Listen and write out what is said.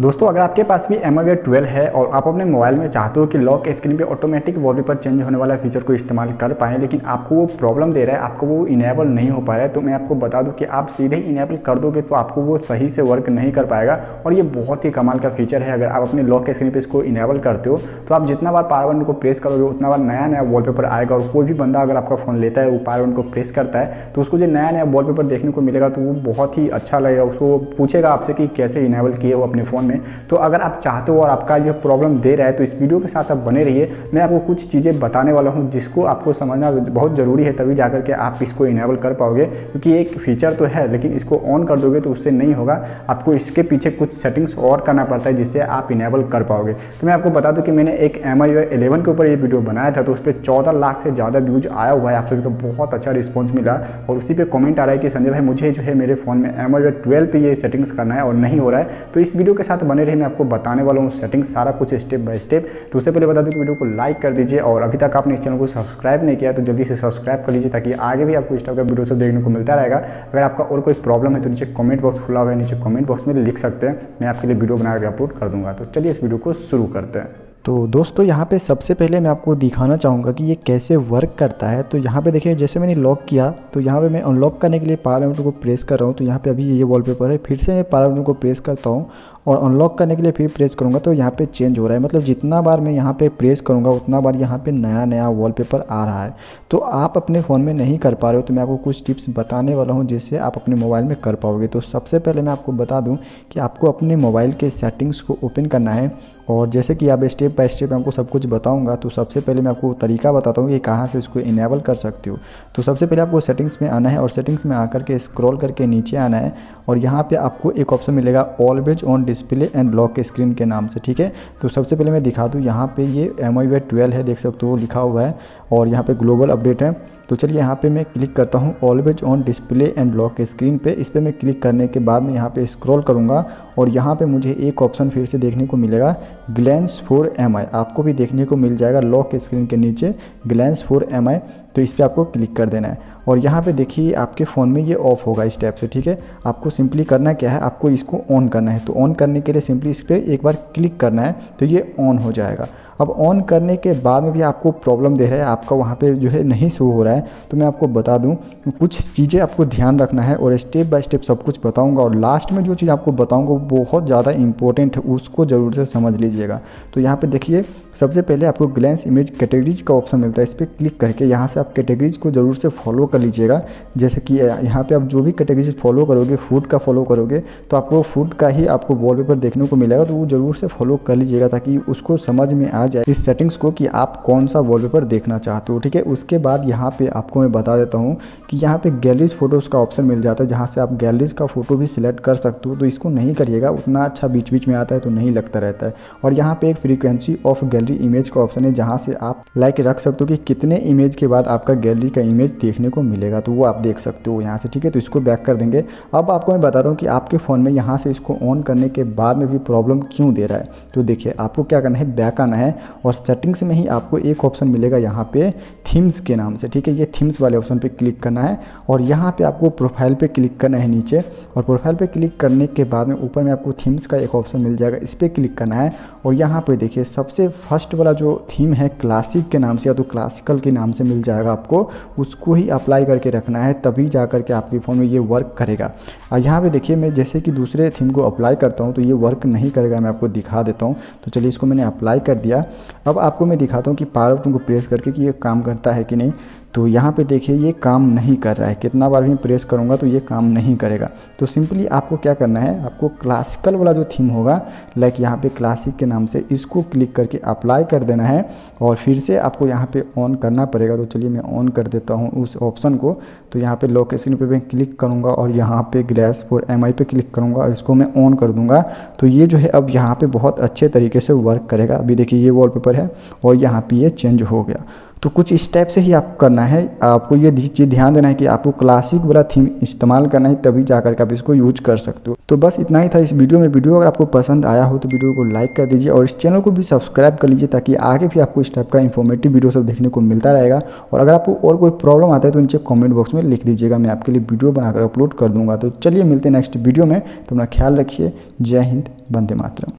दोस्तों अगर आपके पास भी MIUI 12 है और आप अपने मोबाइल में चाहते हो कि लॉक स्क्रीन पे ऑटोमेटिक वॉलपेपर चेंज होने वाला फीचर को इस्तेमाल कर पाएँ, लेकिन आपको वो प्रॉब्लम दे रहा है, आपको वो इनेबल नहीं हो पा रहा है, तो मैं आपको बता दूं कि आप सीधे इनेबल कर दोगे तो आपको वो सही से वर्क नहीं कर पाएगा। और ये बहुत ही कमाल का फीचर है। अगर आप अपने लॉक स्क्रीन पर इसको इनेबल करते हो तो आप जितना बार पावर बटन को प्रेस करोगे उतना बार नया नया वॉलपेपर आएगा, और कोई भी बंदा अगर आपका फ़ोन लेता है वो पावर बटन को प्रेस करता है तो उसको जो नया नया वॉलपेपर देखने को मिलेगा तो वो बहुत ही अच्छा लगेगा। उसको पूछेगा आपसे कि कैसे इनेबल किए हो अपने फ़ोन में। तो अगर आप चाहते हो और आपका ये प्रॉब्लम दे रहा है तो इस वीडियो के साथ आप बने रहिए। मैं आपको कुछ चीज़ें बताने वाला हूँ जिसको आपको समझना बहुत ज़रूरी है, तभी जाकर के आप इसको इनेबल कर पाओगे, क्योंकि एक फीचर तो है लेकिन इसको ऑन कर दोगे तो उससे नहीं होगा, आपको इसके पीछे कुछ सेटिंग्स और करना पड़ता है जिससे आप इनेबल कर पाओगे। तो मैं आपको बता दूँ कि मैंने एक MIUI 11 के ऊपर ये वीडियो बनाया था तो उस पर 14 लाख से ज़्यादा व्यूज आया हुआ है, आप सभी को बहुत अच्छा रिस्पॉन्स मिला। और उसी पर कॉमेंट आ रहा है कि संजय भाई मुझे जो है मेरे फ़ोन में MIUI 12 पर ये सेटिंग्स करना है और नहीं हो रहा है। तो इस वीडियो के साथ बने रहिए, मैं आपको बताने वाला हूँ सेटिंग सारा कुछ स्टेप बाय स्टेप। तो उससे पहले बता दूं कि वीडियो को लाइक कर दीजिए, और अभी तक आपने इस चैनल को सब्सक्राइब नहीं किया तो जल्दी से सब्सक्राइब कर लीजिए ताकि आगे भी आपको इस टाइप का वीडियो सब देखने को मिलता रहेगा। अगर आपका और कोई प्रॉब्लम है तो नीचे कॉमेंट बॉक्स खुला हुआ है, नीचे कॉमेंट बॉक्स में लिख सकते हैं, मैं आपके लिए वीडियो बनाकर अपलोड कर दूँगा। तो चलिए इस वीडियो को शुरू करते हैं। तो दोस्तों यहाँ पे सबसे पहले मैं आपको दिखाना चाहूँगा कि ये कैसे वर्क करता है। तो यहाँ पे देखिए जैसे मैंने लॉक किया तो यहाँ पे मैं अनलॉक करने के लिए पावर बटन को प्रेस कर रहा हूँ, तो यहाँ पे अभी ये वॉलपेपर है। फिर से मैं पावर बटन को प्रेस करता हूँ और अनलॉक करने के लिए फिर प्रेस करूँगा तो यहाँ पे चेंज हो रहा है। मतलब जितना बार मैं यहाँ पे प्रेस करूँगा उतना बार यहाँ पे नया नया वॉलपेपर आ रहा है। तो आप अपने फ़ोन में नहीं कर पा रहे हो तो मैं आपको कुछ टिप्स बताने वाला हूँ जिससे आप अपने मोबाइल में कर पाओगे। तो सबसे पहले मैं आपको बता दूँ कि आपको अपने मोबाइल के सेटिंग्स को ओपन करना है, और जैसे कि आप स्टेप बाय स्टेप आपको सब कुछ बताऊँगा। तो सबसे पहले मैं आपको तरीका बताता हूँ कि कहाँ से इसको इनेबल कर सकते हो। तो सबसे पहले आपको सेटिंग्स में आना है, और सेटिंग्स में आकर के स्क्रॉल करके नीचे आना है, और यहाँ पर आपको एक ऑप्शन मिलेगा always on display and lock screen के नाम से, ठीक है। तो सबसे पहले मैं दिखा दूं यहाँ पे ये MIUI 12 है, देख सकते हो लिखा हुआ है, और यहाँ पे ग्लोबल अपडेट है। तो चलिए यहाँ पे मैं क्लिक करता हूँ always on display and lock screen पे। इस पर मैं क्लिक करने के बाद मैं यहाँ पे स्क्रॉल करूँगा और यहाँ पे मुझे एक ऑप्शन फिर से देखने को मिलेगा ग्लैंस फॉर MI, आपको भी देखने को मिल जाएगा लॉक स्क्रीन के नीचे ग्लैंस फॉर MI। तो इस पर आपको क्लिक कर देना है, और यहाँ पे देखिए आपके फ़ोन में ये ऑफ होगा इस टाइप से, ठीक है। आपको सिंपली करना क्या है, आपको इसको ऑन करना है। तो ऑन करने के लिए सिंपली इस पर एक बार क्लिक करना है तो ये ऑन हो जाएगा। अब ऑन करने के बाद में भी आपको प्रॉब्लम दे रहा है, आपका वहाँ पे जो है नहीं शो हो रहा है, तो मैं आपको बता दूँ कुछ चीज़ें आपको ध्यान रखना है, और स्टेप बाय स्टेप सब कुछ बताऊँगा। और लास्ट में जो चीज़ आपको बताऊँगा वो बहुत ज़्यादा इंपॉर्टेंट है, उसको ज़रूर से समझ लीजिएगा। तो यहाँ पर देखिए सबसे पहले आपको ग्लैंस इमेज कैटेगरीज का ऑप्शन मिलता है, इस पर क्लिक करके यहाँ से आप कैटेगरीज को ज़रूर से फॉलो कर लीजिएगा। जैसे कि यहाँ पे आप जो भी कैटेगरीज फॉलो करोगे, फूड का फॉलो करोगे तो आपको फूड का ही आपको वॉलपेपर देखने को मिलेगा, तो वो ज़रूर से फॉलो कर लीजिएगा ताकि उसको समझ में आ जाए इस सेटिंग्स को कि आप कौन सा वॉलपेपर देखना चाहते हो, ठीक है। उसके बाद यहाँ पर आपको मैं बता देता हूँ कि यहाँ पर गैलरीज फ़ोटोज़ का ऑप्शन मिल जाता है, जहाँ से आप गैलरीज का फ़ोटो भी सिलेक्ट कर सकते हो। तो इसको नहीं करिएगा, उतना अच्छा बीच बीच में आता है तो नहीं लगता रहता है। और यहाँ पर एक फ्रीक्वेंसी ऑफ गैलरी इमेज का ऑप्शन है, जहाँ से आप लाइक रख सकते हो कि कितने इमेज के बाद आपका गैलरी का इमेज देखने को मिलेगा, तो वो आप देख सकते हो यहाँ से, ठीक है। तो इसको बैक कर देंगे। अब आपको मैं बताता हूँ कि आपके फ़ोन में यहाँ से इसको ऑन करने के बाद में भी प्रॉब्लम क्यों दे रहा है। तो देखिए आपको क्या करना है, बैक आना है, और सेटिंग्स में ही आपको एक ऑप्शन मिलेगा यहाँ पे थीम्स के नाम से, ठीक है। ये थीम्स वाले ऑप्शन पर क्लिक करना है, और यहाँ पर आपको प्रोफाइल पर क्लिक करना है नीचे, और प्रोफाइल पर क्लिक करने के बाद में ऊपर में आपको थीम्स का एक ऑप्शन मिल जाएगा, इस पर क्लिक करना है। और यहाँ पर देखिए सबसे फर्स्ट वाला जो थीम है क्लासिक के नाम से या तो क्लासिकल के नाम से मिल जाएगा आपको, उसको ही अप्लाई करके रखना है, तभी जा करके आपके फ़ोन में ये वर्क करेगा। और यहाँ पे देखिए मैं जैसे कि दूसरे थीम को अप्लाई करता हूँ तो ये वर्क नहीं करेगा, मैं आपको दिखा देता हूँ। तो चलिए इसको मैंने अप्लाई कर दिया, अब आपको मैं दिखाता हूँ कि पावर बटन को प्रेस करके कि ये काम करता है कि नहीं। तो यहाँ पे देखिए ये काम नहीं कर रहा है, कितना बार भी प्रेस करूँगा तो ये काम नहीं करेगा। तो सिंपली आपको क्या करना है, आपको क्लासिकल वाला जो थीम होगा लाइक यहाँ पे क्लासिक के नाम से, इसको क्लिक करके अप्लाई कर देना है, और फिर से आपको यहाँ पे ऑन करना पड़ेगा। तो चलिए मैं ऑन कर देता हूँ उस ऑप्शन को। तो यहाँ पे लॉक स्क्रीन पर मैं क्लिक करूँगा और यहाँ पर ग्लैंस फॉर MI पर क्लिक करूँगा और इसको मैं ऑन कर दूँगा। तो ये जो है अब यहाँ पर बहुत अच्छे तरीके से वर्क करेगा। अभी देखिए ये वॉलपेपर है और यहाँ पर ये चेंज हो गया। तो कुछ स्टेप से ही आपको करना है। आपको ये चीज़ ध्यान देना है कि आपको क्लासिक वाला थीम इस्तेमाल करना है, तभी जाकर के आप इसको यूज कर सकते हो। तो बस इतना ही था इस वीडियो में। वीडियो अगर आपको पसंद आया हो तो वीडियो को लाइक कर दीजिए और इस चैनल को भी सब्सक्राइब कर लीजिए, ताकि आगे भी आपको इस टाइप का इन्फॉर्मेटिव वीडियो सब देखने को मिलता रहेगा। और अगर आपको और कोई प्रॉब्लम आता है तो नीचे कॉमेंट बॉक्स में लिख दीजिएगा, मैं आपके लिए वीडियो बनाकर अपलोड कर दूंगा। तो चलिए मिलते हैं नेक्स्ट वीडियो में। तो अपना ख्याल रखिए। जय हिंद, वंदे मातरम।